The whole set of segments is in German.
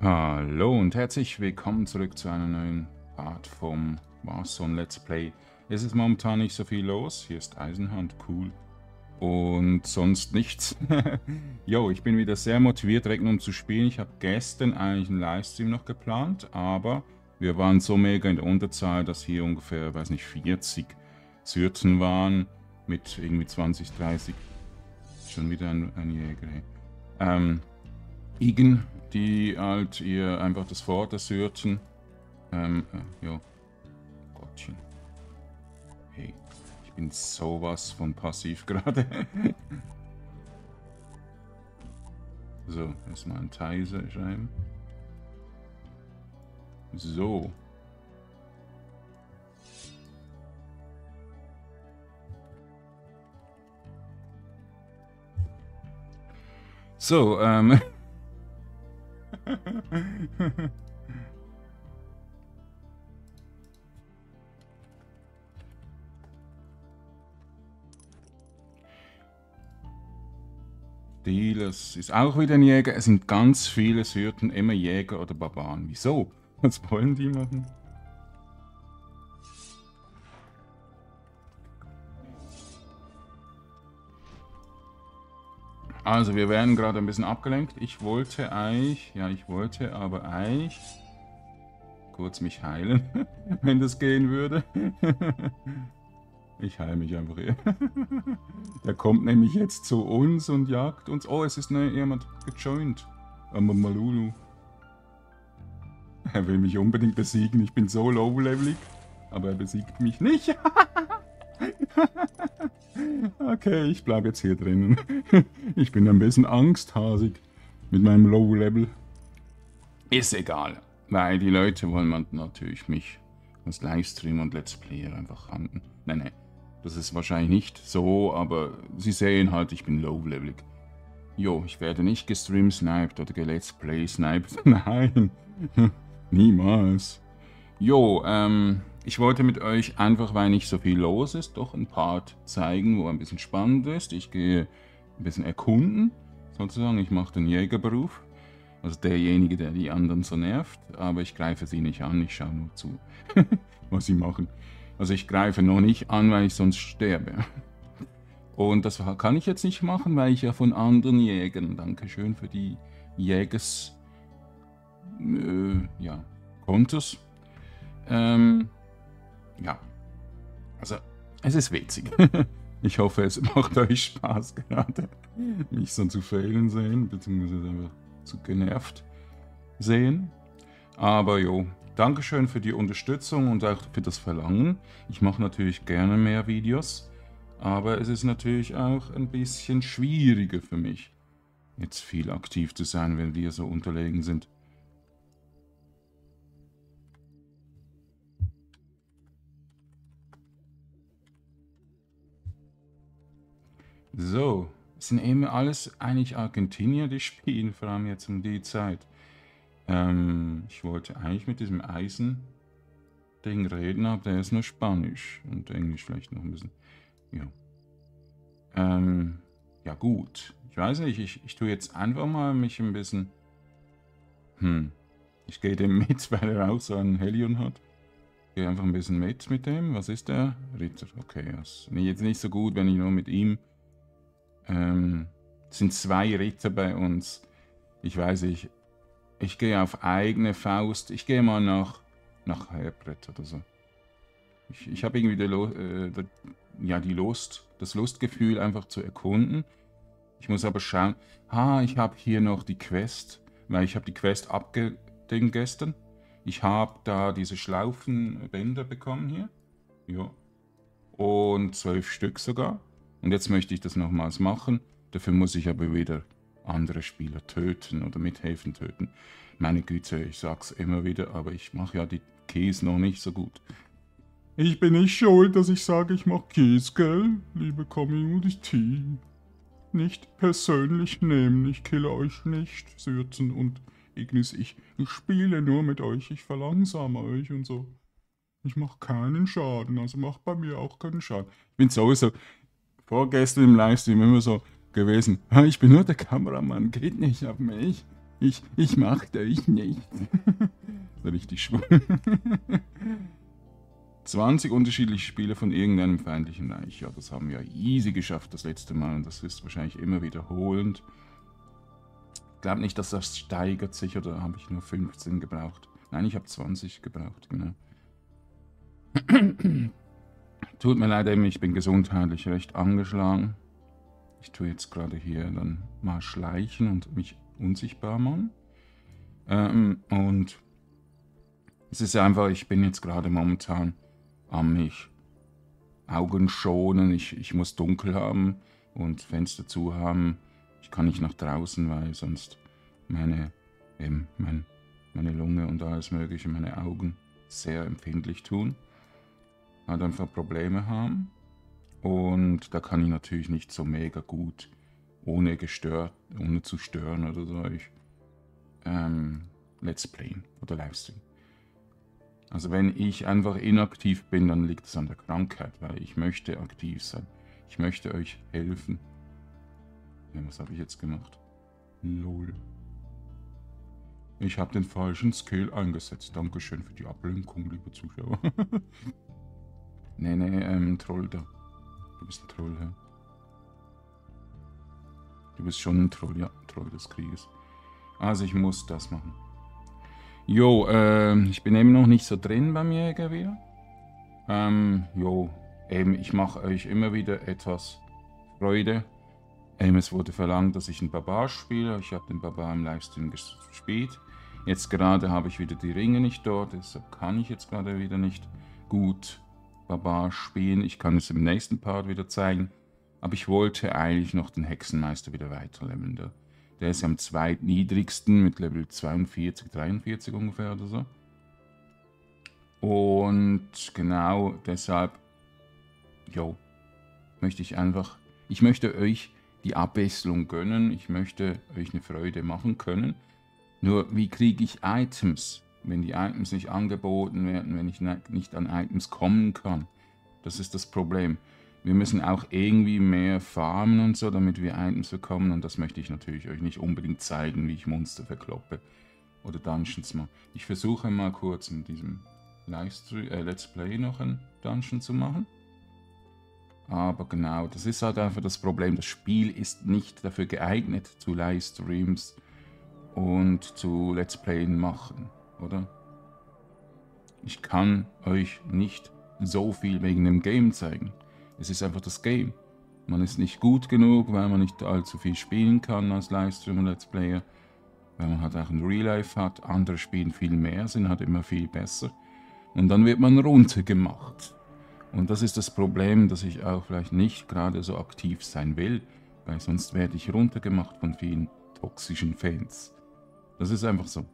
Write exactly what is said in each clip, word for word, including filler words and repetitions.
Hallo und herzlich willkommen zurück zu einer neuen Part vom Warzone Let's Play. Es ist momentan nicht so viel los. Hier ist Eisenhand, cool. Und sonst nichts. Jo, ich bin wieder sehr motiviert, Regnum zu spielen. Ich habe gestern eigentlich einen Livestream noch geplant, aber wir waren so mega in der Unterzahl, dass hier ungefähr, weiß nicht, vierzig Syrten waren mit irgendwie zwanzig, dreißig. Schon wieder ein, ein Jäger. Hey. Ähm, Igen, die halt ihr einfach das Fort ersürten. Ähm, äh, jo. Gottchen. Hey, ich bin sowas von passiv gerade. So, erstmal einen Taser schreiben. So. So, ähm... Dylas ist auch wieder ein Jäger. Es sind ganz viele Syrten immer Jäger oder Barbaren. Wieso? Was wollen die machen? Also wir werden gerade ein bisschen abgelenkt. Ich wollte eigentlich, ja ich wollte aber eigentlich kurz mich heilen, wenn das gehen würde. Ich heile mich einfach hier. Der kommt nämlich jetzt zu uns und jagt uns. Oh, es ist ne, jemand gejoint. Malulu. Er will mich unbedingt besiegen. Ich bin so low-levelig, aber er besiegt mich nicht. Okay, ich bleibe jetzt hier drinnen. Ich bin ein bisschen angsthasig mit meinem Low-Level. Ist egal, weil die Leute wollen natürlich mich als Livestreamer und Let's Player einfach handeln. Nein, nein, das ist wahrscheinlich nicht so, aber sie sehen halt, ich bin low-levelig. Jo, ich werde nicht gestream-sniped oder gelet's play-sniped. Nein, niemals. Jo, ähm... ich wollte mit euch einfach, weil nicht so viel los ist, doch ein Part zeigen, wo ein bisschen spannend ist. Ich gehe ein bisschen erkunden, sozusagen. Ich mache den Jägerberuf, also derjenige, der die anderen so nervt. Aber ich greife sie nicht an, ich schaue nur zu, was sie machen. Also ich greife noch nicht an, weil ich sonst sterbe. Und das kann ich jetzt nicht machen, weil ich ja von anderen Jägern, Dankeschön für die Jägers, äh, ja, Kontos, ähm, ja, also es ist witzig. Ich hoffe, es macht euch Spaß gerade, mich so zu fehlen sehen, beziehungsweise einfach zu genervt sehen. Aber jo, Dankeschön für die Unterstützung und auch für das Verlangen. Ich mache natürlich gerne mehr Videos, aber es ist natürlich auch ein bisschen schwieriger für mich, jetzt viel aktiv zu sein, wenn wir so unterlegen sind. So, es sind eben alles eigentlich Argentinier, die spielen, vor allem jetzt um die Zeit. Ähm, ich wollte eigentlich mit diesem Eisen-Ding reden, aber der ist nur Spanisch und Englisch vielleicht noch ein bisschen. Ja, ähm, ja gut, ich weiß nicht, ich, ich tue jetzt einfach mal mich ein bisschen... Hm, ich gehe dem mit, weil er auch so einen Helion hat. Ich gehe einfach ein bisschen mit mit dem. Was ist der? Ritter, okay, das ist jetzt nicht so gut, wenn ich nur mit ihm... Ähm, es sind zwei Ritter bei uns. Ich weiß nicht. Ich gehe auf eigene Faust. Ich gehe mal nach, nach Herbert oder so. Ich, ich habe irgendwie die, Lo äh, die, ja, die Lust, das Lustgefühl einfach zu erkunden. Ich muss aber schauen. Ah, ich habe hier noch die Quest. Weil ich habe die Quest abgedingt gestern. Ich habe da diese Schlaufenbänder bekommen hier. Ja. Und zwölf Stück sogar. Und jetzt möchte ich das nochmals machen, dafür muss ich aber wieder andere Spieler töten oder mithelfen töten. Meine Güte, ich sag's immer wieder, aber ich mache ja die Keys noch nicht so gut. Ich bin nicht schuld, dass ich sage, ich mache Keys, gell? Liebe Community, nicht persönlich nehmen, ich kille euch nicht, Syrten und Ignis, ich spiele nur mit euch, ich verlangsame euch und so. Ich mache keinen Schaden, also macht bei mir auch keinen Schaden. Ich bin sowieso... Vorgestern im Livestream immer so gewesen. Ich bin nur der Kameramann, geht nicht auf mich. Ich, ich mach dich nicht. Richtig schwul. zwanzig unterschiedliche Spiele von irgendeinem feindlichen Reich. Ja, das haben wir easy geschafft das letzte Mal. Und das ist wahrscheinlich immer wiederholend. Ich glaube nicht, dass das steigert sich. Oder habe ich nur fünfzehn gebraucht? Nein, ich habe zwanzig gebraucht, genau. Tut mir leid, ich bin gesundheitlich recht angeschlagen. Ich tue jetzt gerade hier dann mal schleichen und mich unsichtbar machen. Ähm, und es ist einfach, ich bin jetzt gerade momentan am mich Augen schonen. Ich, ich muss dunkel haben und Fenster zu haben. Ich kann nicht nach draußen, weil sonst meine, ähm, mein, meine Lunge und alles Mögliche, meine Augen sehr empfindlich tun. Halt einfach Probleme haben. Und da kann ich natürlich nicht so mega gut, ohne gestört, ohne zu stören oder so, ich, ähm, Let's Playen oder Livestream. Also wenn ich einfach inaktiv bin, dann liegt es an der Krankheit, weil ich möchte aktiv sein. Ich möchte euch helfen. Ja, was habe ich jetzt gemacht? Lol. Ich habe den falschen Skill eingesetzt. Dankeschön für die Ablenkung, liebe Zuschauer. nee, nee, ähm, Troll da. Du bist ein Troll, ja. Du bist schon ein Troll, ja. Troll des Krieges. Also ich muss das machen. Jo, äh, ich bin eben noch nicht so drin beim Jäger wieder. Ähm, jo, eben, ich mache euch immer wieder etwas Freude. Ähm, es wurde verlangt, dass ich einen Barbar spiele. Ich habe den Barbar im Livestream gespielt. Jetzt gerade habe ich wieder die Ringe nicht dort, deshalb kann ich jetzt gerade wieder nicht gut Barbar spielen. Ich kann es im nächsten Part wieder zeigen. Aber ich wollte eigentlich noch den Hexenmeister wieder weiterleveln. Da. Der ist ja am zweitniedrigsten mit Level zweiundvierzig, dreiundvierzig ungefähr oder so. Und genau deshalb, jo, möchte ich einfach, ich möchte euch die Abwechslung gönnen. Ich möchte euch eine Freude machen können. Nur, wie kriege ich Items, wenn die Items nicht angeboten werden, wenn ich nicht an Items kommen kann? Das ist das Problem. Wir müssen auch irgendwie mehr farmen und so, damit wir Items bekommen. Und das möchte ich natürlich euch nicht unbedingt zeigen, wie ich Monster verkloppe. Oder Dungeons mal. Ich versuche mal kurz in diesem Livestream, äh, Let's Play noch einen Dungeon zu machen. Aber genau, das ist halt einfach das Problem. Das Spiel ist nicht dafür geeignet, zu Livestreams und zu Let's Playen machen, oder? Ich kann euch nicht so viel wegen dem Game zeigen. Es ist einfach das Game. Man ist nicht gut genug, weil man nicht allzu viel spielen kann als Livestreamer und Let's Player. Weil man halt auch ein Real Life hat. Andere spielen viel mehr, sind halt immer viel besser. Und dann wird man runtergemacht. Und das ist das Problem, dass ich auch vielleicht nicht gerade so aktiv sein will. Weil sonst werde ich runtergemacht von vielen toxischen Fans. Das ist einfach so.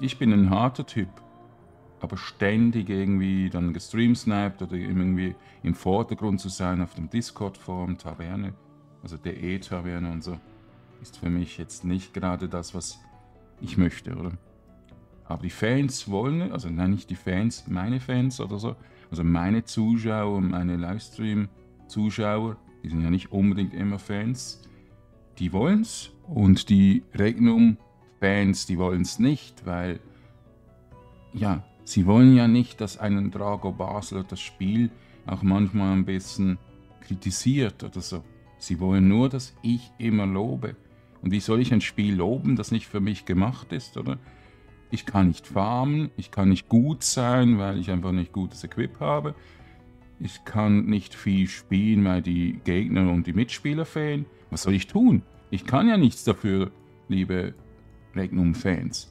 Ich bin ein harter Typ. Aber ständig irgendwie dann gestreamsniped oder irgendwie im Vordergrund zu sein auf dem Discord-Forum, Taverne, also der E-Taverne und so, ist für mich jetzt nicht gerade das, was ich möchte, oder? Aber die Fans wollen, also nein, nicht die Fans, meine Fans oder so, also meine Zuschauer, meine Livestream-Zuschauer, die sind ja nicht unbedingt immer Fans, die wollen's und die Regnum-Fans, die wollen's nicht, weil, ja, sie wollen ja nicht, dass einen Drago Basler das Spiel auch manchmal ein bisschen kritisiert oder so. Sie wollen nur, dass ich immer lobe. Und wie soll ich ein Spiel loben, das nicht für mich gemacht ist, oder? Ich kann nicht farmen, ich kann nicht gut sein, weil ich einfach nicht gutes Equip habe. Ich kann nicht viel spielen, weil die Gegner und die Mitspieler fehlen. Was soll ich tun? Ich kann ja nichts dafür, liebe Regnum-Fans.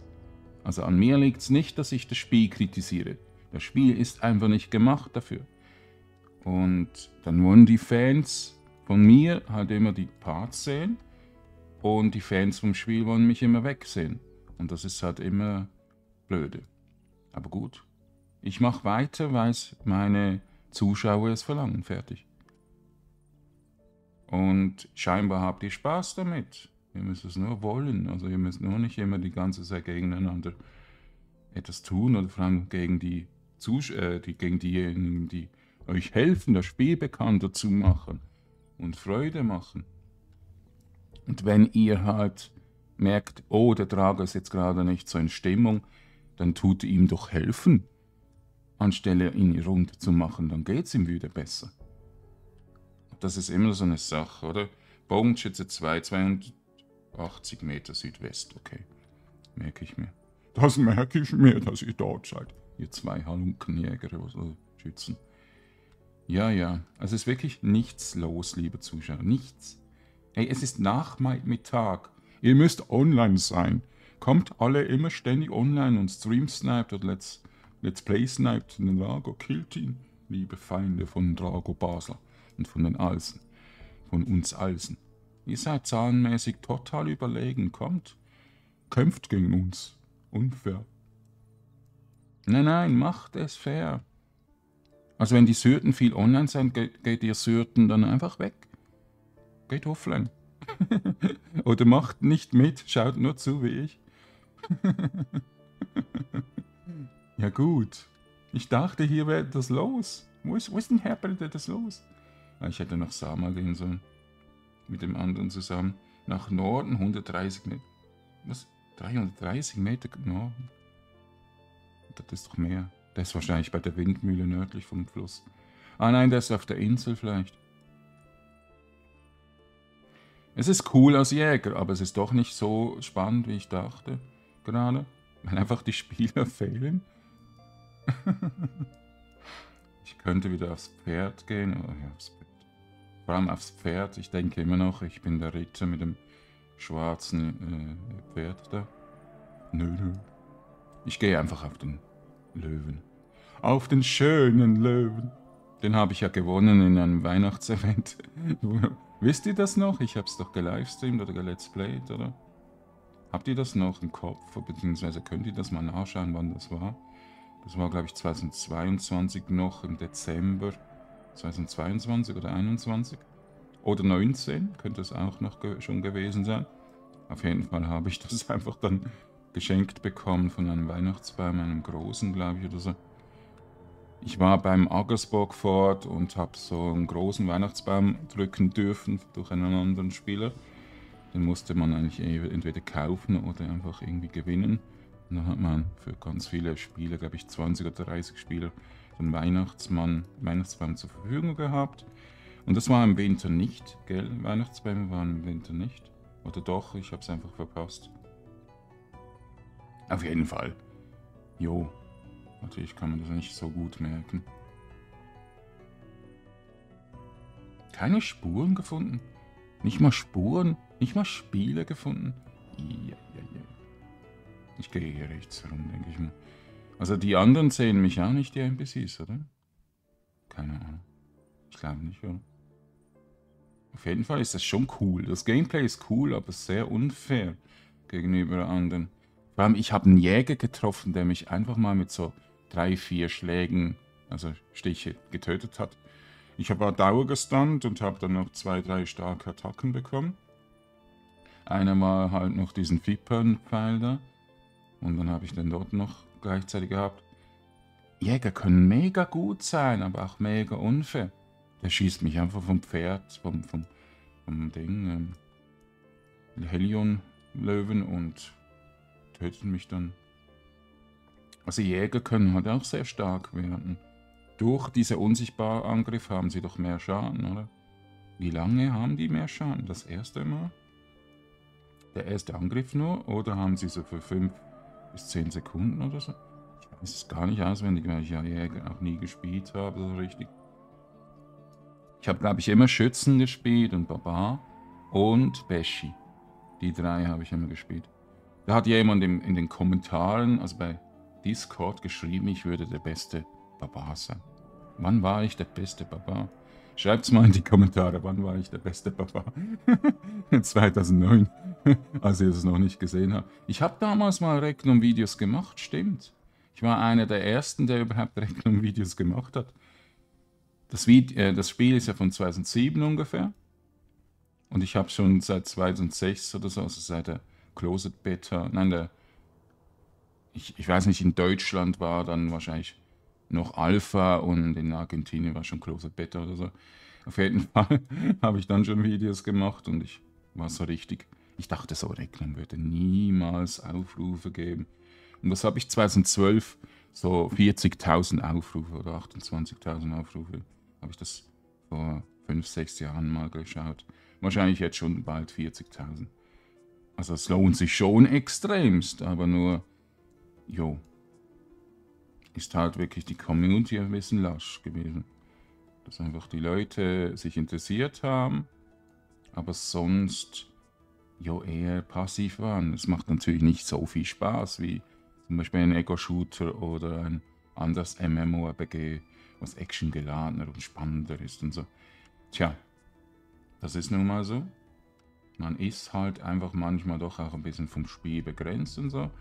Also an mir liegt es nicht, dass ich das Spiel kritisiere. Das Spiel ist einfach nicht gemacht dafür. Und dann wollen die Fans von mir halt immer die Parts sehen und die Fans vom Spiel wollen mich immer wegsehen. Und das ist halt immer blöde. Aber gut, ich mache weiter, weil meine Zuschauer es verlangen. Fertig. Und scheinbar habt ihr Spaß damit. Ihr müsst es nur wollen, also ihr müsst nur nicht immer die ganze Zeit gegeneinander etwas tun oder vor allem gegen die Zusch äh, die, gegen diejenigen, die euch helfen, das Spiel bekannter zu machen und Freude machen. Und wenn ihr halt merkt, oh, der Drago ist jetzt gerade nicht so in Stimmung, dann tut ihm doch helfen. Anstelle ihn rund zu machen, dann geht es ihm wieder besser. Das ist immer so eine Sache, oder? Bogenschütze zwei, zweihundertachtzig Meter Südwest, okay. Merke ich mir. Das merke ich mir, dass ihr dort seid. Ihr zwei Halunkenjäger oder Schützen. Ja, ja. Also es ist wirklich nichts los, liebe Zuschauer. Nichts. Hey, es ist Nachmittag. Ihr müsst online sein. Kommt alle immer ständig online und stream-sniped oder let's, let's play-sniped den Drago, killt ihn. Liebe Feinde von Drago Basler und von den Alsen. Von uns Alsen. Ihr seid zahlenmäßig total überlegen. Kommt. Kämpft gegen uns. Unfair. Nein, nein, macht es fair. Also wenn die Syrten viel online sind, geht, geht ihr Syrten dann einfach weg. Geht offline. Oder macht nicht mit, schaut nur zu wie ich. Ja gut. Ich dachte, hier wäre das los. Wo ist, wo ist denn Herbert, der das los? Ich hätte nach Sama gehen sollen. Mit dem anderen zusammen. Nach Norden hundertdreißig Meter. Was? dreihundertdreißig Meter Norden? Das ist doch mehr. Der ist wahrscheinlich bei der Windmühle nördlich vom Fluss. Ah nein, der ist auf der Insel vielleicht. Es ist cool als Jäger, aber es ist doch nicht so spannend, wie ich dachte. Gerade. Weil einfach die Spieler fehlen. Ich könnte wieder aufs Pferd gehen. Oh, ja, aufs Pferd. Vor allem aufs Pferd. Ich denke immer noch, ich bin der Ritter mit dem schwarzen äh, Pferd da. Nö, nö. Ich gehe einfach auf den Löwen. Auf den schönen Löwen. Den habe ich ja gewonnen in einem Weihnachtsevent. Wisst ihr das noch? Ich habe es doch gelivestreamt oder geletzplayt, oder? Habt ihr das noch im Kopf? Beziehungsweise könnt ihr das mal nachschauen, wann das war? Das war, glaube ich, zweitausendzweiundzwanzig noch im Dezember. zweitausendzweiundzwanzig oder einundzwanzig. Oder neunzehn könnte es auch noch ge schon gewesen sein. Auf jeden Fall habe ich das einfach dann geschenkt bekommen von einem Weihnachtsbaum, einem großen, glaube ich, oder so. Ich war beim Aggersburg fort und habe so einen großen Weihnachtsbaum drücken dürfen durch einen anderen Spieler. Den musste man eigentlich entweder kaufen oder einfach irgendwie gewinnen. Und dann hat man für ganz viele Spieler, glaube ich zwanzig oder dreißig Spieler, einen Weihnachtsmann, Weihnachtsbaum zur Verfügung gehabt. Und das war im Winter nicht, gell? Weihnachtsbäume waren im Winter nicht. Oder doch, ich habe es einfach verpasst. Auf jeden Fall. Jo. Natürlich kann man das nicht so gut merken. Keine Spuren gefunden. Nicht mal Spuren. Nicht mal Spiele gefunden. Ja, ja, ja. Ich gehe hier rechts herum, denke ich mal. Also die anderen sehen mich auch nicht, die N P Cs, oder? Keine Ahnung. Ich glaube nicht, oder? Auf jeden Fall ist das schon cool. Das Gameplay ist cool, aber sehr unfair gegenüber anderen. Vor allem, ich habe einen Jäger getroffen, der mich einfach mal mit so drei, vier Schlägen, also Stiche, getötet hat. Ich habe Dauer gestunt und habe dann noch zwei, drei starke Attacken bekommen. Einer war halt noch diesen Vipernpfeil da. Und dann habe ich den dort noch gleichzeitig gehabt. Jäger können mega gut sein, aber auch mega unfair. Der schießt mich einfach vom Pferd, vom, vom, vom Ding, ähm, Helion-Löwen und töten mich dann. Also Jäger können halt auch sehr stark werden. Durch diese unsichtbaren Angriff haben sie doch mehr Schaden, oder? Wie lange haben die mehr Schaden? Das erste Mal? Der erste Angriff nur? Oder haben sie so für fünf bis zehn Sekunden oder so? Ich weiß es gar nicht auswendig, weil ich ja Jäger auch nie gespielt habe, so richtig. Ich habe, glaube ich, immer Schützen gespielt und Barbar und Beshi. Die drei habe ich immer gespielt. Da hat jemand in, in den Kommentaren, also bei Discord, geschrieben, ich würde der beste Barbar sein. Wann war ich der beste Barbar? Schreibt's mal in die Kommentare, wann war ich der beste Barbar? zweitausendneun, als ihr das noch nicht gesehen habt. Ich habe damals mal Regnum-Videos gemacht, stimmt. Ich war einer der ersten, der überhaupt Regnum-Videos gemacht hat. Das, Video, äh, das Spiel ist ja von zweitausendsieben ungefähr. Und ich habe schon seit zweitausendsechs oder so, also seit der Closet Beta, nein, der, ich, ich weiß nicht, in Deutschland war dann wahrscheinlich noch Alpha und in Argentinien war schon Closet Beta oder so. Auf jeden Fall habe ich dann schon Videos gemacht und ich war so richtig, Ich dachte so, Regnum würde niemals Aufrufe geben. Und was habe ich zweitausendzwölf? So vierzigtausend Aufrufe oder achtundzwanzigtausend Aufrufe. Habe ich das vor fünf, sechs Jahren mal geschaut. Wahrscheinlich jetzt schon bald vierzigtausend. Also es lohnt sich schon extremst, aber nur, jo, ist halt wirklich die Community ein bisschen lasch gewesen. Dass einfach die Leute sich interessiert haben, aber sonst, jo, eher passiv waren. Es macht natürlich nicht so viel Spaß wie zum Beispiel ein Ego-Shooter oder ein anderes MMORPG, was actiongeladener und spannender ist und so. Tja, das ist nun mal so. Man ist halt einfach manchmal doch auch ein bisschen vom Spiel begrenzt und so.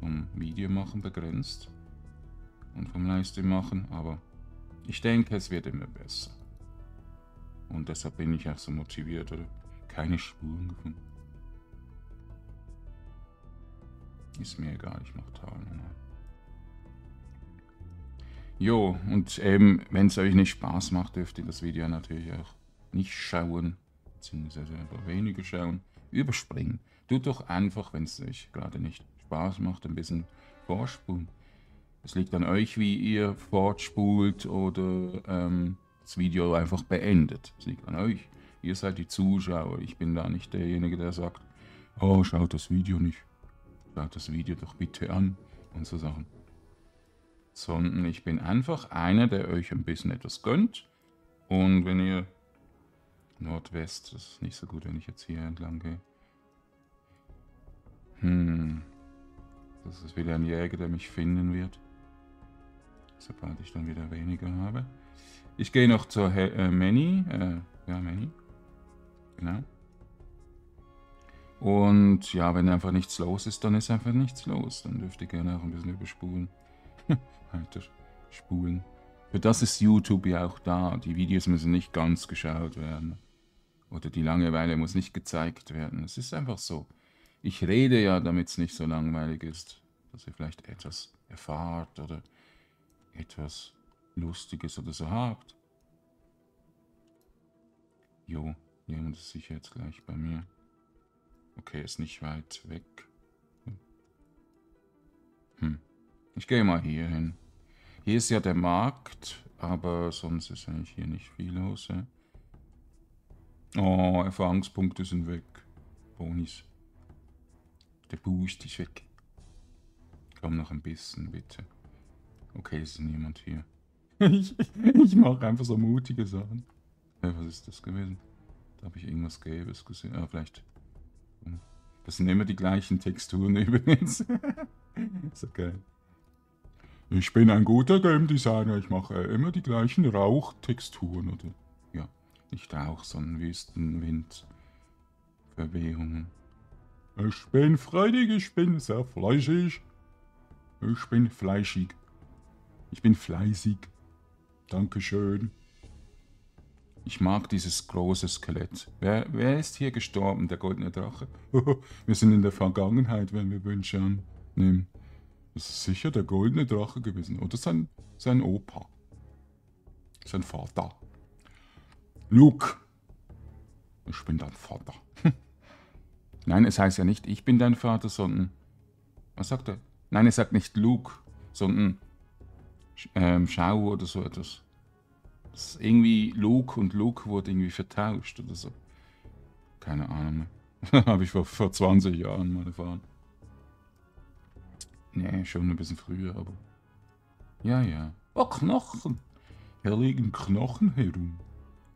Vom Videomachen begrenzt. Und vom Livestream machen. Aber ich denke, es wird immer besser. Und deshalb bin ich auch so motiviert. Oder? Keine Spuren gefunden. Ist mir egal, ich mache Tal nochmal. Jo, und eben, wenn es euch nicht Spaß macht, dürft ihr das Video natürlich auch nicht schauen. Beziehungsweise aber weniger schauen, überspringen. Tut doch einfach, wenn es euch gerade nicht Spaß macht, ein bisschen vorspulen. Es liegt an euch, wie ihr fortspult oder ähm, das Video einfach beendet. Es liegt an euch. Ihr seid die Zuschauer. Ich bin da nicht derjenige, der sagt, oh, schaut das Video nicht. Schaut das Video doch bitte an und so Sachen. Sondern ich bin einfach einer, der euch ein bisschen etwas gönnt. Und wenn ihr Nordwest, das ist nicht so gut, wenn ich jetzt hier entlang gehe. Hm. Das ist wieder ein Jäger, der mich finden wird. Sobald ich dann wieder weniger habe. Ich gehe noch zur He äh, Manny. Äh, ja, Manny. Genau. Und ja, wenn einfach nichts los ist, dann ist einfach nichts los. Dann dürft ihr gerne auch ein bisschen überspulen. Alter, spulen. Für das ist YouTube ja auch da. Die Videos müssen nicht ganz geschaut werden. Oder die Langeweile muss nicht gezeigt werden. Es ist einfach so. Ich rede ja, damit es nicht so langweilig ist. Dass ihr vielleicht etwas erfahrt oder etwas Lustiges oder so habt. Jo, jemand ist sicher jetzt gleich bei mir. Okay, ist nicht weit weg. Hm. Ich gehe mal hier hin. Hier ist ja der Markt, aber sonst ist eigentlich hier nicht viel los. Ja? Oh, Erfahrungspunkte sind weg. Bonis. Der Boost ist weg. Komm noch ein bisschen, bitte. Okay, ist niemand hier. ich ich mache einfach so mutige Sachen. Ja, was ist das gewesen? Da habe ich irgendwas Gelbes gesehen. Ah, vielleicht. Das sind immer die gleichen Texturen übrigens. Ist okay. Ich bin ein guter Game Designer, ich mache immer die gleichen Rauchtexturen, oder? Ja, nicht Rauch, sondern Wüstenwind. Verwehungen. Ich bin freudig, ich bin sehr fleischig. Ich bin fleischig. Ich bin fleißig. Dankeschön. Ich mag dieses große Skelett. Wer, wer ist hier gestorben? Der goldene Drache? Wir sind in der Vergangenheit, wenn wir Wünsche annehmen. Das ist sicher der goldene Drache gewesen. Oder sein, sein Opa. Sein Vater. Luke. Ich bin dein Vater. Nein, es heißt ja nicht, ich bin dein Vater, sondern... Was sagt er? Nein, er sagt nicht Luke, sondern ähm, Schau oder so etwas. Das ist irgendwie Luke und Luke wurde irgendwie vertauscht oder so. Keine Ahnung mehr. Habe ich vor, vor zwanzig Jahren mal erfahren. Nee, schon ein bisschen früher, aber... Ja, ja. Oh, Knochen! Hier liegen Knochen herum.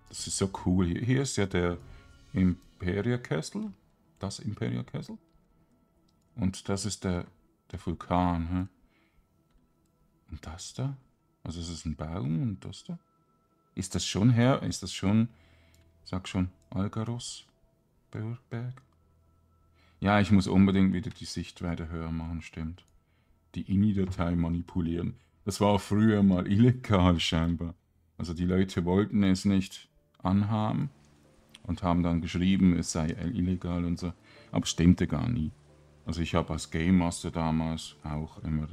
Das ist so cool. Hier, hier ist ja der Imperia Castle. Das Imperia Castle. Und das ist der, der Vulkan. Hä? Und das da? Also es ist ein Baum und das da? Ist das schon her? Ist das schon... Sag schon, Algaros? Bergberg? Ja, ich muss unbedingt wieder die Sichtweite höher machen, stimmt. Die I N I-Datei manipulieren. Das war früher mal illegal scheinbar. Also die Leute wollten es nicht anhaben und haben dann geschrieben, es sei illegal und so. Aber stimmte gar nie. Also ich habe als Game Master damals auch immer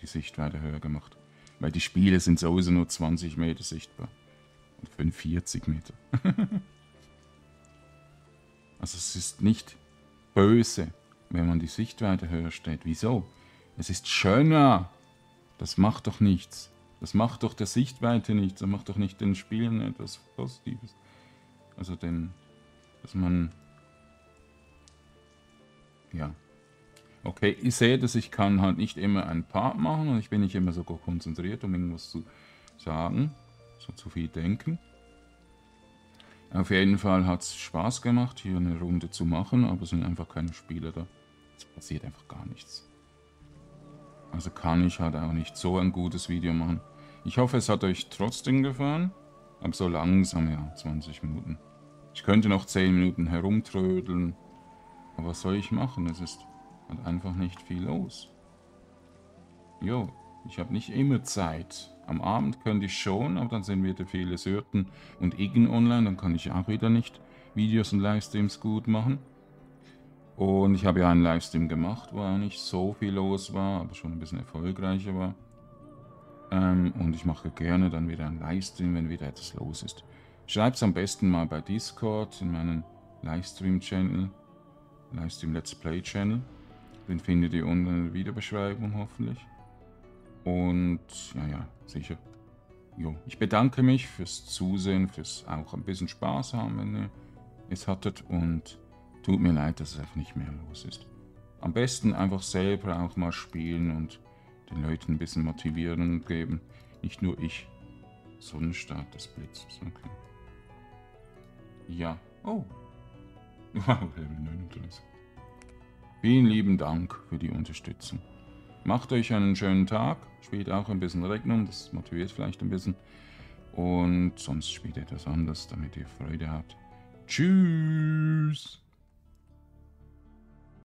die Sichtweite höher gemacht. Weil die Spiele sind sowieso nur zwanzig Meter sichtbar. Und fünfundvierzig Meter. Also es ist nicht böse, wenn man die Sichtweite höher stellt. Wieso? Es ist schöner. Das macht doch nichts. Das macht doch der Sichtweite nichts. Das macht doch nicht den Spielen etwas Positives. Also den, dass man... Ja. Okay, ich sehe, dass ich kann halt nicht immer einen Part machen und ich bin nicht immer so konzentriert, um irgendwas zu sagen. So zu viel denken. Auf jeden Fall hat es Spaß gemacht, hier eine Runde zu machen, aber es sind einfach keine Spieler da. Es passiert einfach gar nichts. Also kann ich halt auch nicht so ein gutes Video machen. Ich hoffe, es hat euch trotzdem gefallen. Aber so langsam, ja, zwanzig Minuten. Ich könnte noch zehn Minuten herumtrödeln. Aber was soll ich machen? Es ist halt einfach nicht viel los. Jo, ich habe nicht immer Zeit. Am Abend könnte ich schon, aber dann sind wieder viele Syrten und Igen online. Dann kann ich auch wieder nicht Videos und Livestreams gut machen. Und ich habe ja einen Livestream gemacht, wo auch nicht so viel los war, aber schon ein bisschen erfolgreicher war. Ähm, und ich mache gerne dann wieder einen Livestream, wenn wieder etwas los ist. Schreibt es am besten mal bei Discord, in meinen Livestream-Channel, Livestream-Let's Play-Channel. Den findet ihr unten in der Videobeschreibung hoffentlich. Und ja, ja, sicher. Jo, ich bedanke mich fürs Zusehen, fürs auch ein bisschen Spaß haben, wenn ihr es hattet. Und tut mir leid, dass es einfach nicht mehr los ist. Am besten einfach selber auch mal spielen und den Leuten ein bisschen motivieren und geben. Nicht nur ich. Sonnenstart des Blitzes. Okay. Ja. Oh. Wow, Level neununddreißig. Vielen lieben Dank für die Unterstützung. Macht euch einen schönen Tag. Spielt auch ein bisschen Regnum. Das motiviert vielleicht ein bisschen. Und sonst spielt etwas anderes, damit ihr Freude habt. Tschüss.